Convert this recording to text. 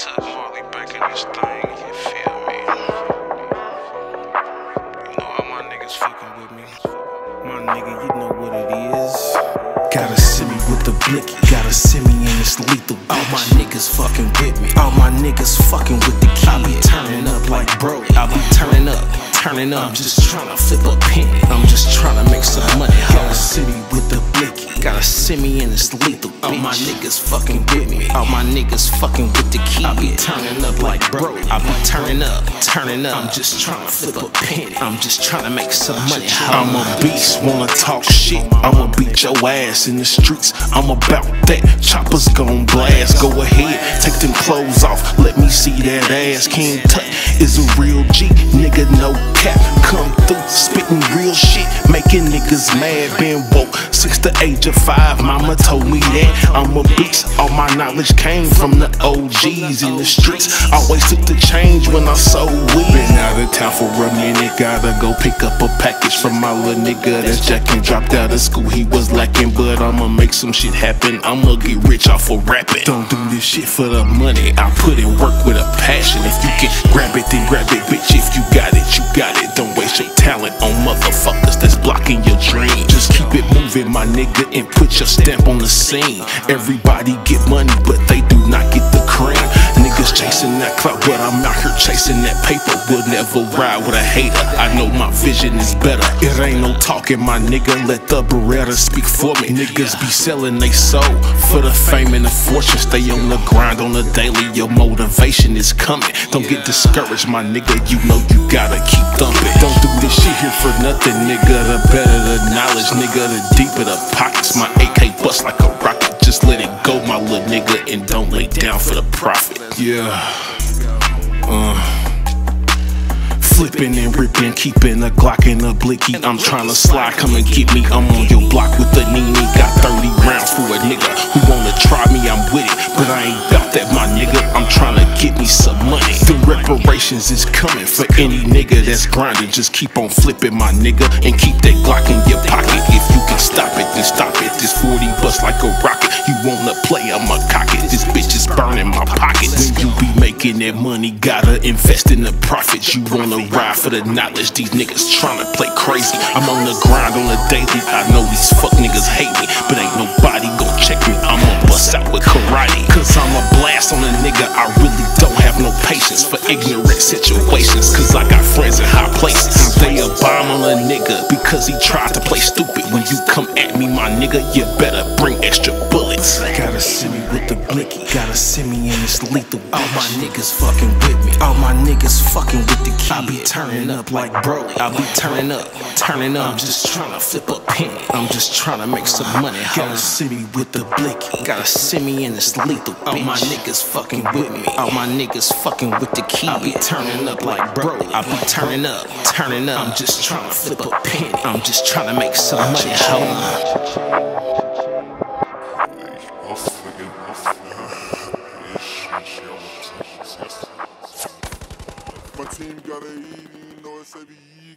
took Broly back in this thing, you feel me? You know all my niggas fucking with me. My nigga, you know what it is. Gotta see me with the blicky, gotta see me in this lethal bitch. All my niggas fucking with me, all my niggas fucking with the kid. I be turning up like Broly, I be turning up, turning up. I'm just tryna flip a penny, I'm just tryna make some money. Gotta see me with the blicky, gotta see me in this lethal bitch. All my niggas fucking with me, all my niggas fucking with the kid. I be turning up like Broly, I be turning up, turning up. I'm just tryna flip a penny, I'm just tryna make some money. I'm a beast, wanna talk shit, I'ma beat your ass in the streets. I'm about that, choppers gon' blast. Go ahead, take them clothes off, let me see that ass. King Tut is a real G, nigga no cap. Come through, spittin' real shit, making niggas mad. Been woke since the age of 5, mama told me that I'm a beast. All my knowledge came from the OGs in the streets. Always took the change when I sold weed. Been out of town for a minute, gotta go pick up a package from my little nigga that's jacking. Dropped out of school, he was lacking, but I'ma make some shit happen. I'ma get rich off of rapping. Don't do this shit for the money, I put in work with a passion. If you can grab it, then grab it, bitch. If you got it, you got it. Don't waste your talent on motherfuckers that's blocking your dream. Just keep it moving, my nigga, and put your stamp on the scene. Everybody get money, but they do not get the cream. Niggas chasing that clout, but I'm out here chasing that paper. We'll never ride with a hater, I know my vision is better. It ain't no talking, my nigga, let the Beretta speak for me. Niggas be selling they soul for the fame and the fortune. Stay on the grind on the daily, your motivation is coming. Don't get discouraged, my nigga, you know you gotta keep thumping. Don't do this shit here for nothing, nigga, the better the knowledge, nigga, the deeper the pockets. My AK bust like a rocket, just let it go, my little nigga, and don't lay down for the profit. Yeah, flipping and ripping, keeping a Glock in a blicky. I'm tryna slide, come and get me. I'm on your block with the Nini. Got 30 rounds for a nigga who wanna try me. I'm with it, but I ain't bout that, my nigga. I'm tryna get me some money. The reparations is coming for any nigga that's grinding. Just keep on flipping, my nigga, and keep that Glock in your pocket. If you can stop it, then stop it. This 40 bust like a rocket. You wanna play, I'ma cock it. This bitch is burning my pocket. When you be making that money, gotta invest in the profits. You wanna ride for the knowledge, these niggas tryna play crazy. I'm on the grind on the daily, I know these fuck niggas hate me, but ain't nobody gon' check me. I'ma bust out with karate, cause I'm a blast on a nigga. I really don't have no patience for ignorant situations, cause I got friends in high places. They a bomb on a nigga because he tried to play stupid. When you come at me, my nigga, you better bring extra bullets. Gotta see me with the blicky, gotta see me in this lethal bitch. All my niggas fucking with me, all my niggas fucking with the kid. I be turning up like Broly, I be turning up, turning up. I'm just tryna flip a penny, I'm just tryna make some money. Gotta see me with the blicky, gotta see me in this lethal bitch. All my niggas fucking with me, all my niggas fucking with the kid. I be turning up like Broly, I be turning up, turning up. I'm just tryna flip a penny, I'm just tryna make some money. My team gotta eat, you know it's heavy.